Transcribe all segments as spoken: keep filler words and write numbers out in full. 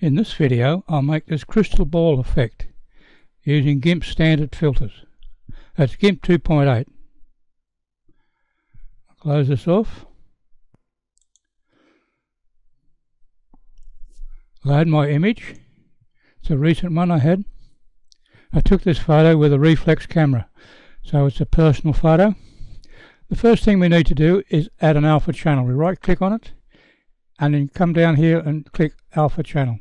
In this video, I'll make this crystal ball effect using GIMP standard filters. That's GIMP two point eight. I'll close this off. Load my image. It's a recent one I had. I took this photo with a reflex camera, so it's a personal photo. The first thing we need to do is add an alpha channel. We right click on it and then come down here and click alpha channel.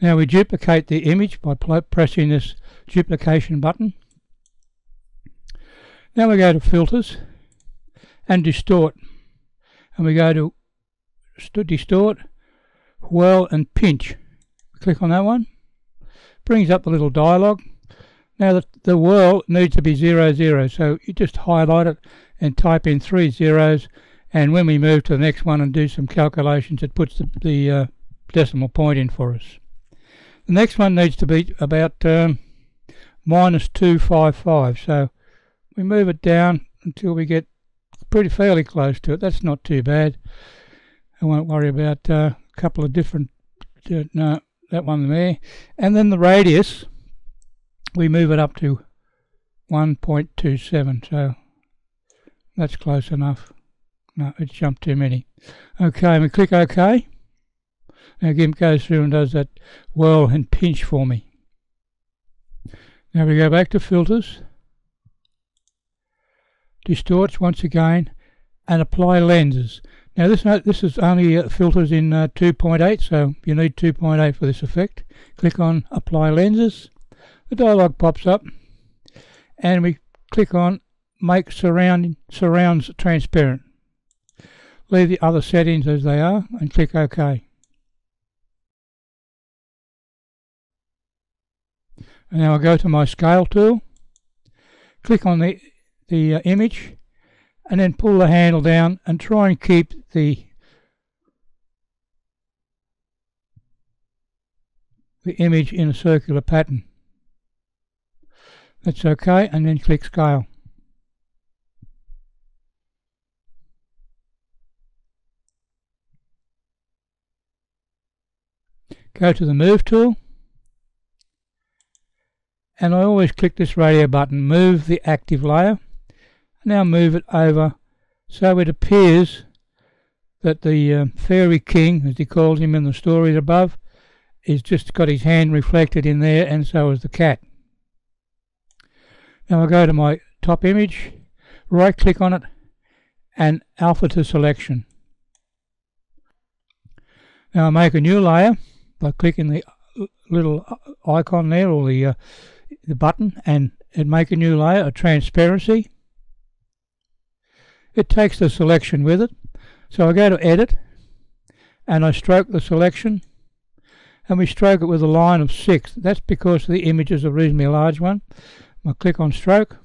Now we duplicate the image by pressing this duplication button. Now we go to filters and distort, and we go to distort, whirl and pinch. Click on that one, brings up the little dialog. Now the, the whirl needs to be zero zero, so you just highlight it and type in three zeros, and when we move to the next one and do some calculations, it puts the, the uh, decimal point in for us. The next one needs to be about um, minus two five five, so we move it down until we get pretty fairly close to it. That's not too bad. I won't worry about a uh, couple of different uh, no, that one there, and then the radius. We move it up to one point two seven, so that's close enough. No, it's jumped too many. Okay, we click OK. Now GIMP goes through and does that whirl and pinch for me. Now we go back to filters, distorts once again, and apply lenses. Now this this is only filters in uh, two point eight, so you need two point eight for this effect. Click on apply lenses. The dialog pops up and we click on make surround, surrounds transparent. Leave the other settings as they are and click OK. And now I go to my scale tool, click on the, the uh, image and then pull the handle down and try and keep the, the image in a circular pattern. That's OK, and then click scale. Go to the move tool, and I always click this radio button, move the active layer. Now move it over so it appears that the uh, fairy king, as he calls him in the story above, is just got his hand reflected in there, and so is the cat. Now I'll go to my top image, right click on it and alpha to selection. Now I make a new layer by clicking the little icon there, or the, uh, the button, and it make a new layer of transparency. It takes the selection with it, so I go to edit and I stroke the selection, and we stroke it with a line of six. That's because the image is a reasonably large one. I'll click on stroke.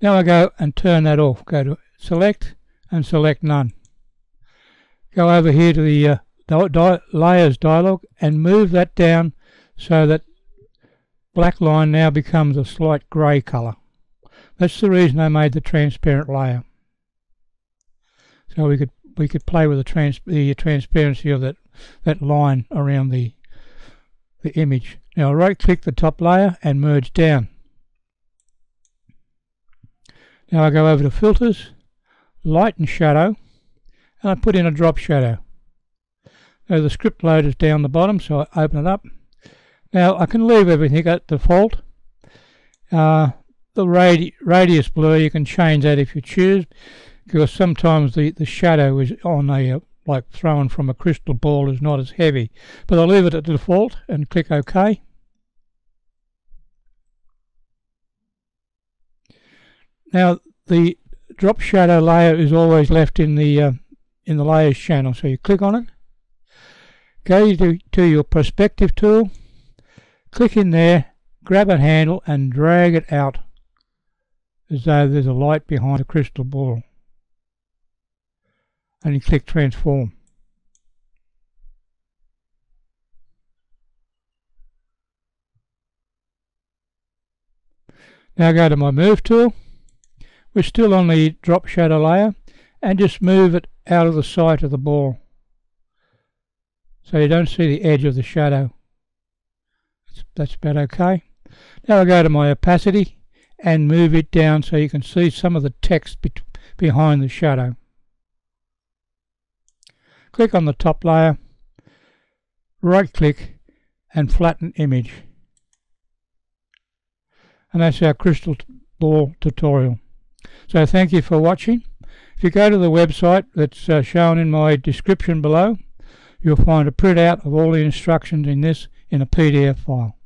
Now I go and turn that off. Go to select and select none. Go over here to the uh, di di layers dialog and move that down so that black line now becomes a slight grey colour. That's the reason I made the transparent layer. So we could we could play with the trans the transparency of that that line around the the image. Now right click the top layer and merge down. Now I go over to filters, light and shadow, and I put in a drop shadow. Now the script load is down the bottom, so I open it up. Now I can leave everything at default. Uh, the radi radius blur, you can change that if you choose, because sometimes the, the shadow is on a like thrown from a crystal ball is not as heavy. But I'll leave it at default and click OK. Now the drop shadow layer is always left in the uh, in the layers channel, so you click on it, go to, to your perspective tool, click in there, grab a handle and drag it out as though there's a light behind a crystal ball, and you click transform. Now go to my move tool, We're still on the drop shadow layer, and just move it out of the sight of the ball so you don't see the edge of the shadow. That's about okay. Now I'll go to my opacity and move it down so you can see some of the text be behind the shadow. Click on the top layer, right click and flatten image. And that's our crystal ball tutorial. So thank you for watching. If you go to the website that's uh, shown in my description below, you'll find a printout of all the instructions in this in a P D F file.